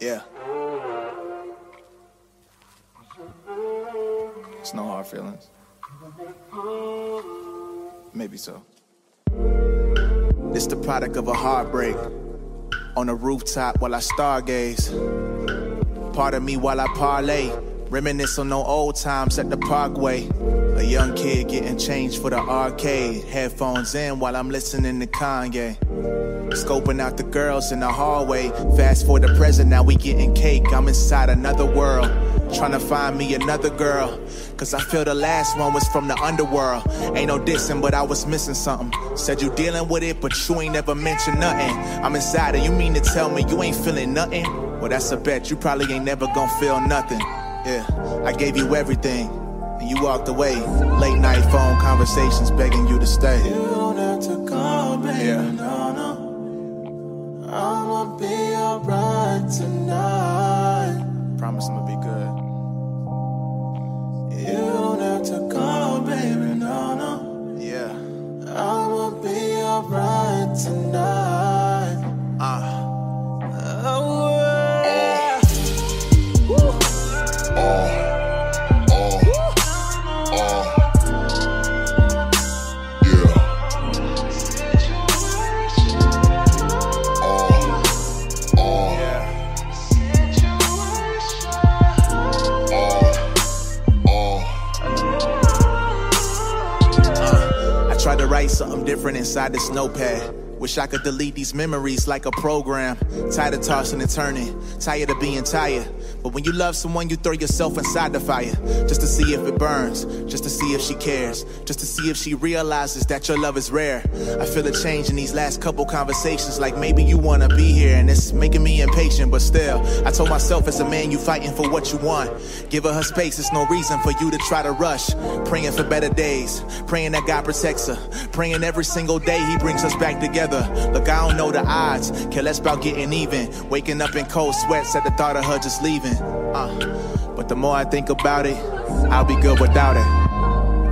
Yeah. It's no hard feelings. Maybe so. It's the product of a heartbreak. On a rooftop while I stargaze. Part of me while I parlay. Reminisce on no old times at the Parkway. A young kid getting changed for the arcade. Headphones in while I'm listening to Kanye. Scoping out the girls in the hallway. Fast forward to present, now we getting cake. I'm inside another world, trying to find me another girl. Cause I feel the last one was from the underworld. Ain't no dissing, but I was missing something. Said you dealing with it, but you ain't never mentioned nothing. I'm inside and you mean to tell me you ain't feeling nothing? Well, that's a bet, you probably ain't never gonna feel nothing. Yeah, I gave you everything and you walked away. Late night phone conversations begging you to stay. You don't have to call, baby, yeah. No, no, I'ma be alright tonight. Promise I'ma be good, yeah. You don't have to call, baby, no, no, yeah. I'ma be alright tonight. Oh, try to write something different inside this notepad. Wish I could delete these memories like a program. Tired of tossing and turning, tired of being tired. But when you love someone, you throw yourself inside the fire. Just to see if it burns, just to see if she cares, just to see if she realizes that your love is rare. I feel a change in these last couple conversations, like maybe you wanna be here, and it's making me impatient. But still, I told myself as a man, you fighting for what you want. Giving her space, it's no reason for you to try to rush. Praying for better days, praying that God protects her. Praying every single day he brings us back together. Look, I don't know the odds, care less about getting even. Waking up in cold sweats at the thought of her just leaving. But the more I think about it, I'll be good without it.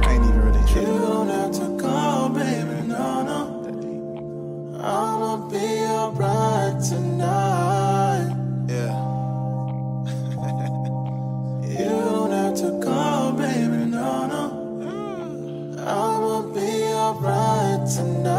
I ain't even really tripping. You don't have to call, baby, no, no, I'ma be alright tonight. Yeah. You don't have to call, baby, no, no, I'ma be alright tonight.